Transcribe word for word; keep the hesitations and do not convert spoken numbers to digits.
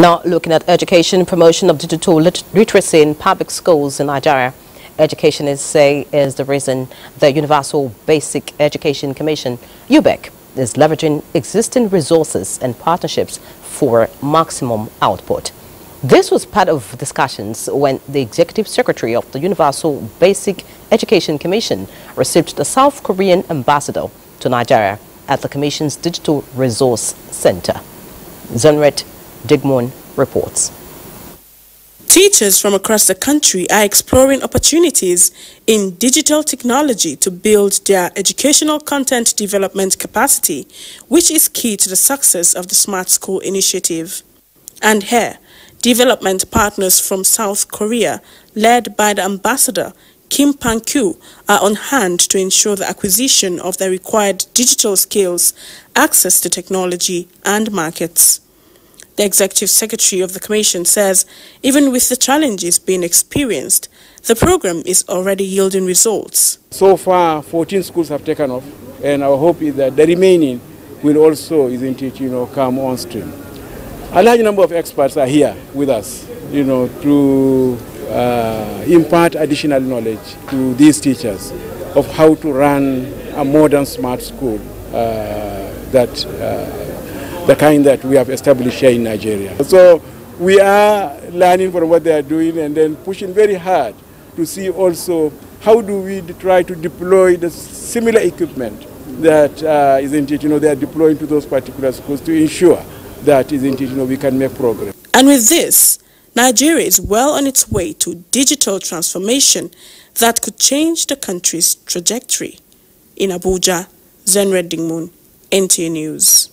Now looking at education, promotion of digital lit literacy in public schools in Nigeria. Education is, say, is the reason the Universal Basic Education Commission, U B E C, is leveraging existing resources and partnerships for maximum output. This was part of discussions when the Executive Secretary of the Universal Basic Education Commission received the South Korean ambassador to Nigeria at the Commission's Digital Resource Center. Zenret Digmon reports. Teachers from across the country are exploring opportunities in digital technology to build their educational content development capacity, which is key to the success of the Smart School Initiative. And here, development partners from South Korea, led by the ambassador, Kim Pan-kyu, are on hand to ensure the acquisition of the required digital skills, access to technology and markets. The Executive Secretary of the Commission says even with the challenges being experienced, the program is already yielding results. So far, fourteen schools have taken off, and our hope is that the remaining will also, isn't it, you know, come on stream. A large number of experts are here with us, you know, to uh, impart additional knowledge to these teachers of how to run a modern smart school uh, that uh, the kind that we have established here in Nigeria. So we are learning from what they are doing and then pushing very hard to see also how do we try to deploy the similar equipment that uh, isn't it, you know, they are deploying to those particular schools to ensure that isn't it, you know, we can make progress. And with this, Nigeria is well on its way to digital transformation that could change the country's trajectory. In Abuja, Zenret Digmon, N T A News.